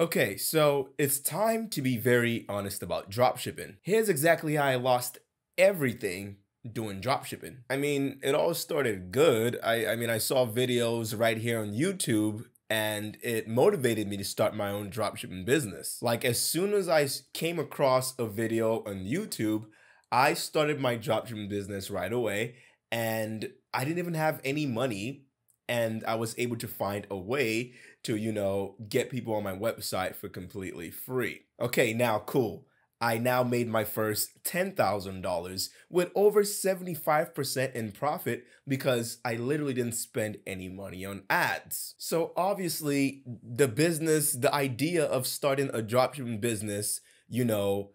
Okay, so it's time to be very honest about dropshipping. Here's exactly how I lost everything doing dropshipping. I mean, it all started good. I mean, I saw videos right here on YouTube and it motivated me to start my own dropshipping business. Like as soon as I came across a video on YouTube, I started my dropshipping business right away and I didn't even have any money. And I was able to find a way to, you know, get people on my website for completely free. Okay, now cool. I now made my first $10,000 with over 75% in profit because I literally didn't spend any money on ads. So obviously the business, the idea of starting a dropshipping business, you know,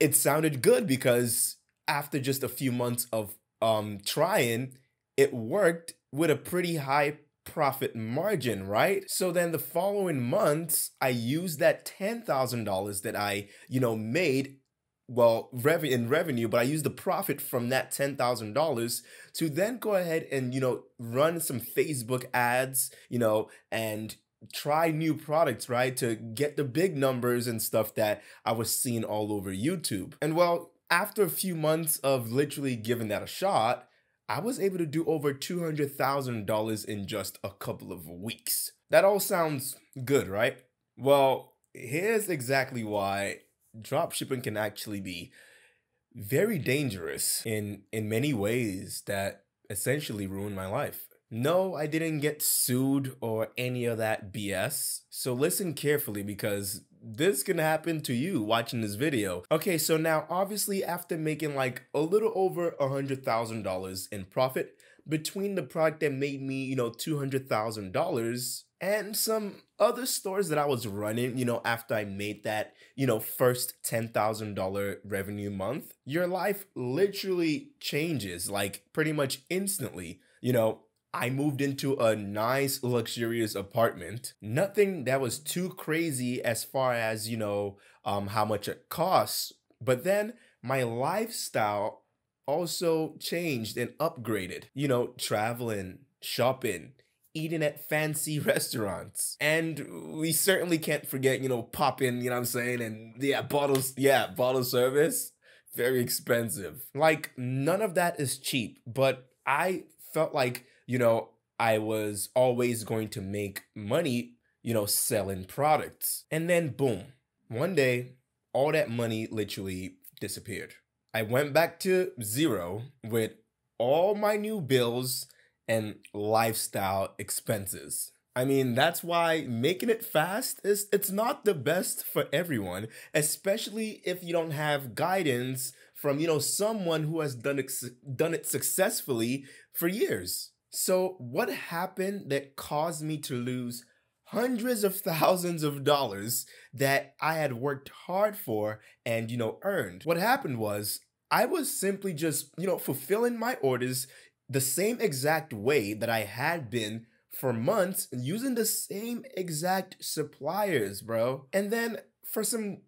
it sounded good because after just a few months of trying, it worked with a pretty high profit margin, right? So then the following months, I used that $10,000 that I, you know, made, well, in revenue, but I used the profit from that $10,000 to then go ahead and, you know, run some Facebook ads, you know, and try new products, right? To get the big numbers and stuff that I was seeing all over YouTube. And well, after a few months of literally giving that a shot, I was able to do over $200,000 in just a couple of weeks. That all sounds good, right? Well, here's exactly why dropshipping can actually be very dangerous in many ways that essentially ruined my life. No, I didn't get sued or any of that BS. So listen carefully because this can happen to you watching this video. Okay, so now obviously after making like a little over $100,000 in profit between the product that made me, you know, $200,000 and some other stores that I was running, you know, after I made that, you know, first $10,000 revenue month, your life literally changes like pretty much instantly, you know. I moved into a nice luxurious apartment, nothing that was too crazy as far as, you know, how much it costs, but then my lifestyle also changed and upgraded, you know, traveling, shopping, eating at fancy restaurants. And we certainly can't forget, you know, popping, you know what I'm saying? And yeah, bottle service, very expensive. Like none of that is cheap, but I felt like, you know, I was always going to make money, you know, selling products. And then boom, one day, all that money literally disappeared. I went back to zero with all my new bills and lifestyle expenses. I mean, that's why making it fast is, it's not the best for everyone, especially if you don't have guidance from, you know, someone who has done it successfully for years. So what happened that caused me to lose hundreds of thousands of dollars that I had worked hard for and, you know, earned? What happened was I was simply just, you know, fulfilling my orders the same exact way that I had been for months and using the same exact suppliers, bro. And then for some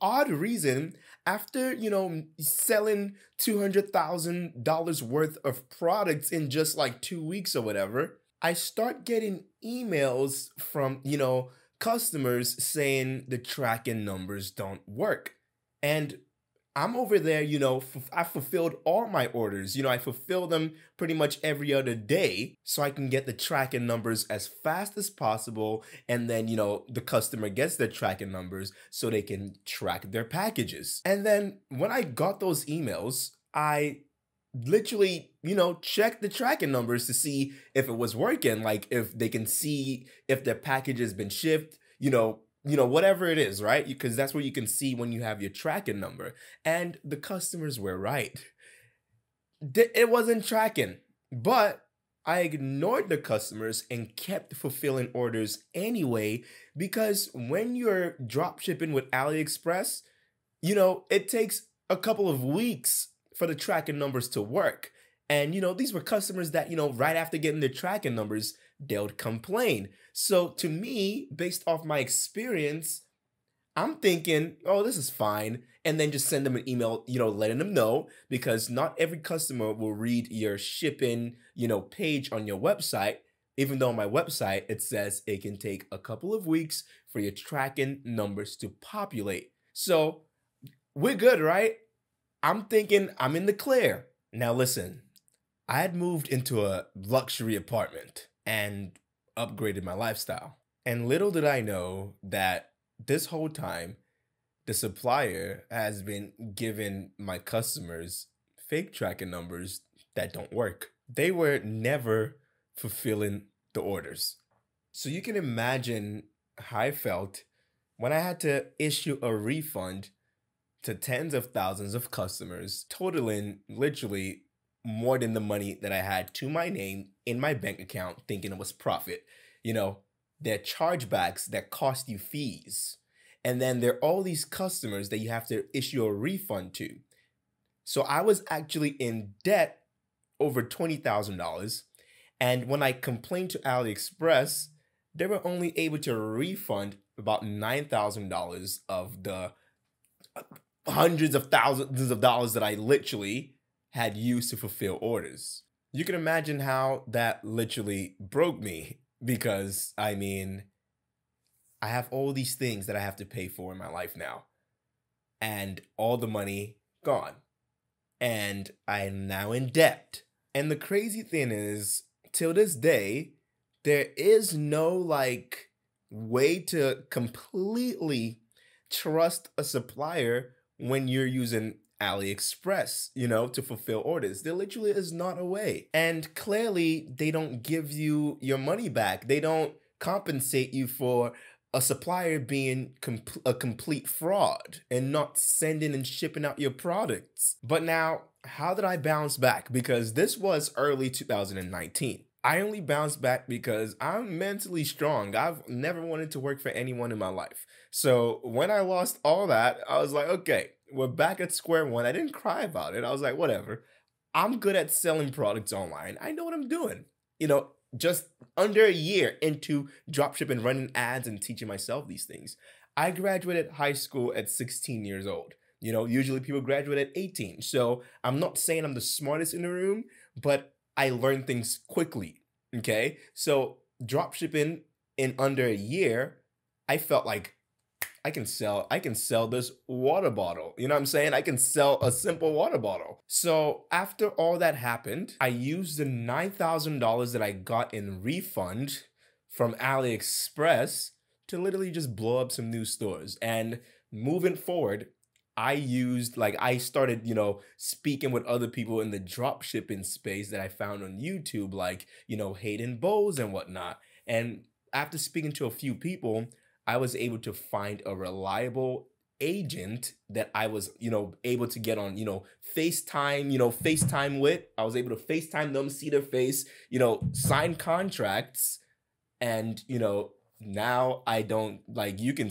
odd reason, after, you know, selling $200,000 worth of products in just like 2 weeks or whatever, I start getting emails from, you know, customers saying the tracking numbers don't work. And I'm over there, you know, I fulfilled all my orders. You know, I fulfill them pretty much every other day so I can get the tracking numbers as fast as possible. And then, you know, the customer gets their tracking numbers so they can track their packages. And then when I got those emails, I literally, you know, checked the tracking numbers to see if it was working, like if they can see if their package has been shipped, you know, whatever it is, right? Because that's what you can see when you have your tracking number. And the customers were right. It wasn't tracking, but I ignored the customers and kept fulfilling orders anyway, because when you're drop shipping with AliExpress, you know, it takes a couple of weeks for the tracking numbers to work. And, you know, these were customers that, you know, right after getting their tracking numbers, they'll complain. So to me, based off my experience, I'm thinking, oh, this is fine. And then just send them an email, you know, letting them know, because not every customer will read your shipping, you know, page on your website. Even though on my website, it says it can take a couple of weeks for your tracking numbers to populate. So we're good, right? I'm thinking I'm in the clear. Now listen, I had moved into a luxury apartment and upgraded my lifestyle. And little did I know that this whole time, the supplier has been giving my customers fake tracking numbers that don't work. They were never fulfilling the orders. So you can imagine how I felt when I had to issue a refund to tens of thousands of customers, totaling literally more than the money that I had to my name in my bank account, thinking it was profit. You know, they're chargebacks that cost you fees. And then there are all these customers that you have to issue a refund to. So I was actually in debt over $20,000. And when I complained to AliExpress, they were only able to refund about $9,000 of the hundreds of thousands of dollars that I literally had used to fulfill orders. You can imagine how that literally broke me because, I mean, I have all these things that I have to pay for in my life now and all the money gone and I am now in debt. And the crazy thing is, till this day, there is no like way to completely trust a supplier when you're using AliExpress, you know, to fulfill orders. There literally is not a way. And clearly they don't give you your money back. They don't compensate you for a supplier being a complete fraud and not sending and shipping out your products. But now, how did I bounce back? Because this was early 2019. I only bounced back because I'm mentally strong. I've never wanted to work for anyone in my life. So when I lost all that, I was like, okay, we're back at square one. I didn't cry about it. I was like, whatever. I'm good at selling products online. I know what I'm doing. You know, just under a year into dropshipping, running ads and teaching myself these things. I graduated high school at 16 years old. You know, usually people graduate at 18. So I'm not saying I'm the smartest in the room, but I learned things quickly, okay? So dropshipping in under a year, I felt like I can sell this water bottle. You know what I'm saying? I can sell a simple water bottle. So after all that happened, I used the $9,000 that I got in refund from AliExpress to literally just blow up some new stores. And moving forward, I started, you know, speaking with other people in the dropshipping space that I found on YouTube, like, you know, Hayden Bowles and whatnot. And after speaking to a few people, I was able to find a reliable agent that I was, you know, able to get on, FaceTime, FaceTime with. I was able to FaceTime them, see their face, sign contracts. And, now I don't, like, you can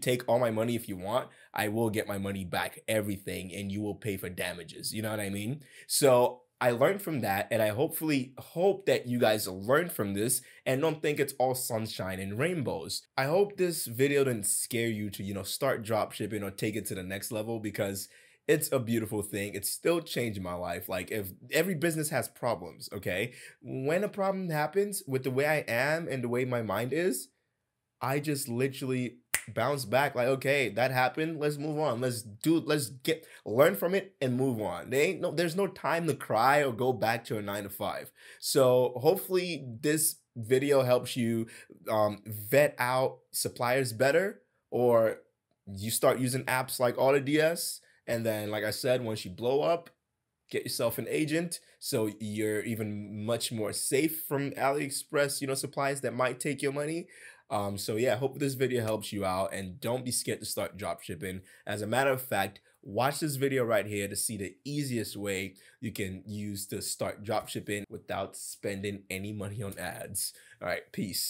take all my money if you want. I will get my money back, everything, and you will pay for damages. You know what I mean? So I learned from that, and I hope that you guys learn from this and don't think it's all sunshine and rainbows. I hope this video didn't scare you to, start dropshipping or take it to the next level, because it's a beautiful thing. It's still changed my life. Like, if every business has problems, okay? When a problem happens with the way I am and the way my mind is, I just literally bounce back like, okay, that happened. Let's move on. Learn from it and move on. There's no time to cry or go back to a 9-to-5. So hopefully this video helps you vet out suppliers better, or you start using apps like AutoDS. And then, like I said, once you blow up, get yourself an agent, so you're even much more safe from AliExpress, suppliers that might take your money. So yeah, hope this video helps you out, and don't be scared to start dropshipping. As a matter of fact, watch this video right here to see the easiest way you can use to start dropshipping without spending any money on ads. All right, peace.